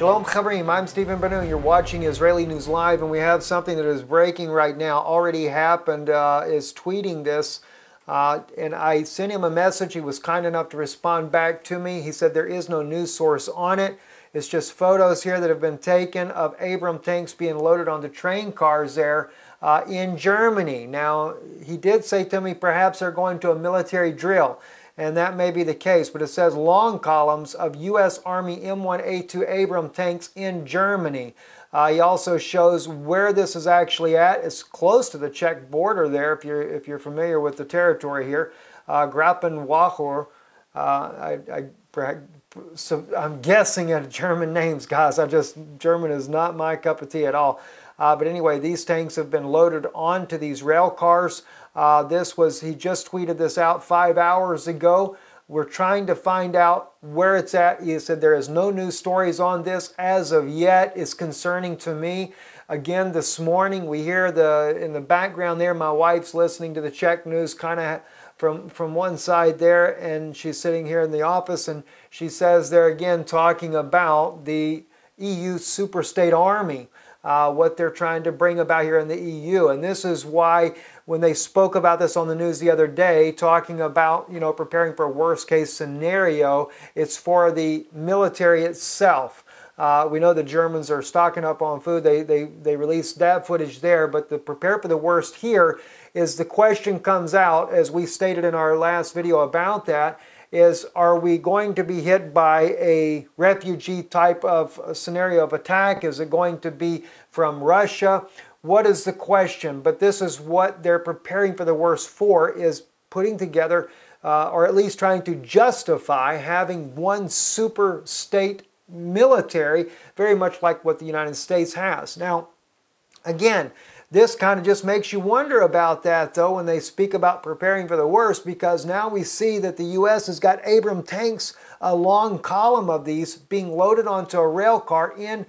Shalom Chavrim, I'm Stephen Beno, you're watching Israeli News Live, and we have something that is breaking right now, already happened, is tweeting this, and I sent him a message. He was kind enough to respond back to me. He said there is no news source on it. It's just photos here that have been taken of Abrams tanks being loaded onto train cars there in Germany. Now, he did say to me perhaps they're going to a military drill. And that may be the case, but it says long columns of U.S. Army M1A2 Abrams tanks in Germany. He also shows where this is actually at. It's close to the Czech border there, if you're familiar with the territory here. Grappenwahr. So I'm guessing at German names, guys. German is not my cup of tea at all. But anyway, these tanks have been loaded onto these rail cars. He just tweeted this out 5 hours ago. We're trying to find out where it's at. He said there is no news stories on this as of yet. It's concerning to me. Again, this morning we hear in the background there, my wife's listening to the Czech news kind of from one side there, and she's sitting here in the office, and she says they're again talking about the EU super state army. What they're trying to bring about here in the EU. And this is why when they spoke about this on the news the other day, talking about, you know, preparing for a worst case scenario, it's for the military itself. We know the Germans are stocking up on food. They released that footage there, but the prepare for the worst here is the question comes out, as we stated in our last video about that, is are we going to be hit by a refugee type of scenario of attack? Is it going to be from Russia? What is the question? But this is what they're preparing for the worst for, is putting together or at least trying to justify having one super state military, very much like what the United States has. Now, again, this kind of just makes you wonder about that, though, when they speak about preparing for the worst, because now we see that the U.S. has got Abrams tanks, a long column of these, being loaded onto a rail car in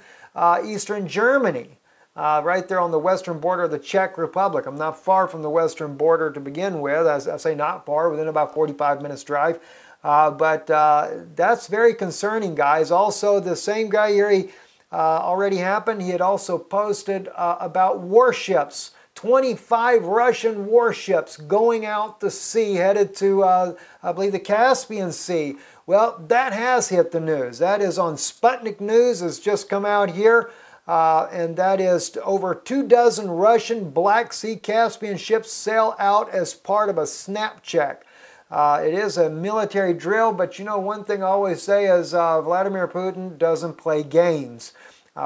eastern Germany, right there on the western border of the Czech Republic. I'm not far from the western border to begin with. I say not far, within about 45 minutes drive. That's very concerning, guys. Also, the same guy here, already happened. He had also posted about warships, 25 Russian warships going out to sea, headed to, I believe, the Caspian Sea. Well, that has hit the news. That is on Sputnik News, has just come out here, and that is over 24 Russian Black Sea Caspian ships sail out as part of a snap check. It is a military drill, but you know, one thing I always say is Vladimir Putin doesn't play games.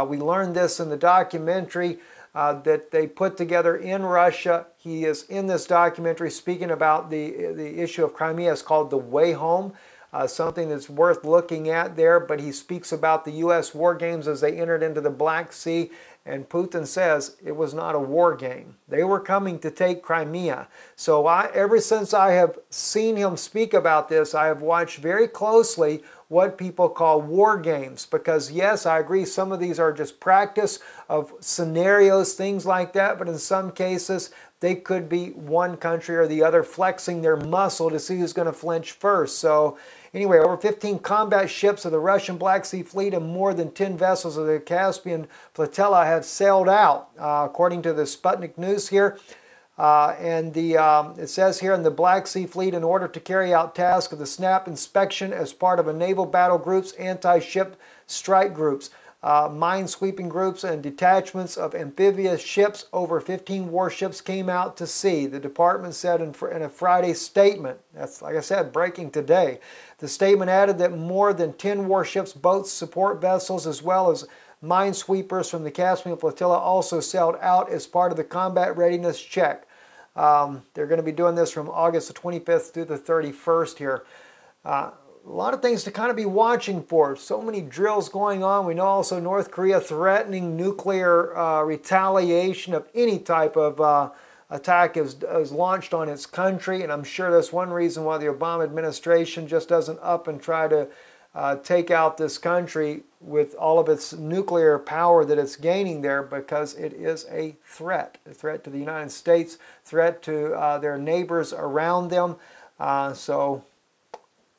We learned this in the documentary that they put together in Russia. He is in this documentary speaking about the issue of Crimea. It's called The Way Home, something that's worth looking at there, but he speaks about the U.S. war games as they entered into the Black Sea. And Putin says it was not a war game. They were coming to take Crimea. So ever since I have seen him speak about this, I have watched very closely what people call war games. Because yes, I agree, some of these are just practice of scenarios, things like that. But in some cases, they could be one country or the other flexing their muscle to see who's going to flinch first. So anyway, over 15 combat ships of the Russian Black Sea Fleet and more than 10 vessels of the Caspian Flotilla have sailed out, according to the Sputnik News here. It says here in the Black Sea Fleet, in order to carry out tasks of the snap inspection as part of a naval battle group's anti-ship strike groups, mine-sweeping groups, and detachments of amphibious ships, over 15 warships came out to sea, the department said in a Friday statement. That's, like I said, breaking today. The statement added that more than 10 warships, boats, support vessels, as well as minesweepers from the Caspian Flotilla also sailed out as part of the combat readiness check. They're going to be doing this from August the 25th through the 31st here. A lot of things to kind of be watching for. So many drills going on. We know also North Korea threatening nuclear retaliation of any type of attack is launched on its country. And I'm sure that's one reason why the Obama administration just doesn't up and try to take out this country with all of its nuclear power that it's gaining there, because it is a threat to the United States, threat to their neighbors around them. So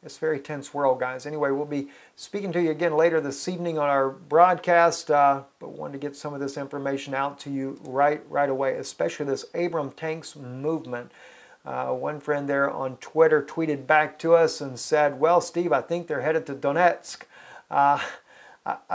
It's a very tense world, guys. Anyway, we'll be speaking to you again later this evening on our broadcast, but wanted to get some of this information out to you right away, especially this Abrams tanks movement. One friend there on Twitter tweeted back to us and said, well, Steve, I think they're headed to Donetsk. I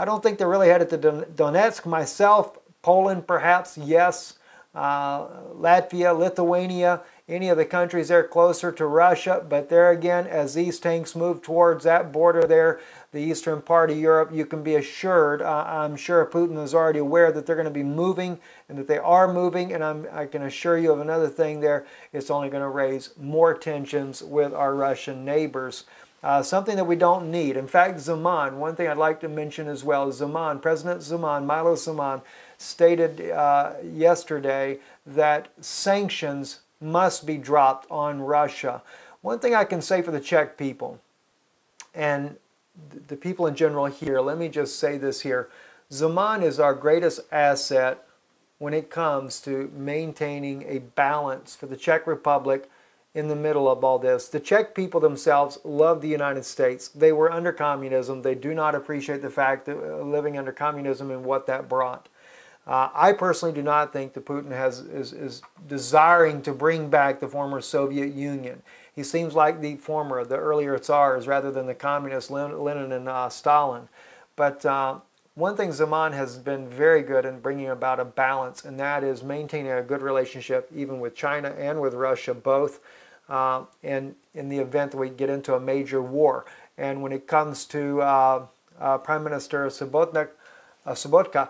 don't think they're really headed to Donetsk myself. Poland, perhaps, yes. Latvia, Lithuania, any of the countries there closer to Russia. But there again, as these tanks move towards that border there, the eastern part of Europe, you can be assured, I'm sure Putin is already aware that they're going to be moving and that they are moving. And I can assure you of another thing there, it's only going to raise more tensions with our Russian neighbors. Something that we don't need. In fact, Zeman, one thing I'd like to mention as well, Zeman, President Zeman, Miloš Zeman, stated yesterday that sanctions must be dropped on Russia. One thing I can say for the Czech people and the people in general here, let me just say this here. Zeman is our greatest asset when it comes to maintaining a balance for the Czech Republic in the middle of all this. The Czech people themselves love the United States. They were under communism. They do not appreciate the fact that living under communism and what that brought. I personally do not think that Putin is desiring to bring back the former Soviet Union. He seems like the former, the earlier Tsars, rather than the communists Lenin and Stalin. But one thing Zeman has been very good in bringing about a balance, and that is maintaining a good relationship even with China and with Russia both, and in the event that we get into a major war. And when it comes to Prime Minister Sobotka,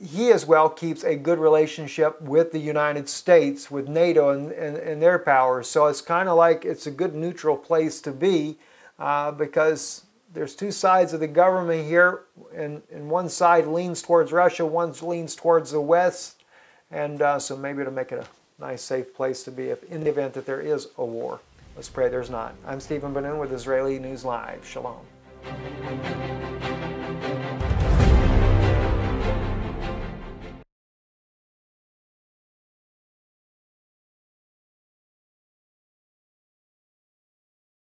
he as well keeps a good relationship with the United States, with NATO and their powers. So it's kind of like it's a good neutral place to be because there's two sides of the government here, and one side leans towards Russia, one leans towards the West, and so maybe it'll make it a nice, safe place to be if, in the event that there is a war. Let's pray there's not. I'm Stephen Beno with Israeli News Live. Shalom.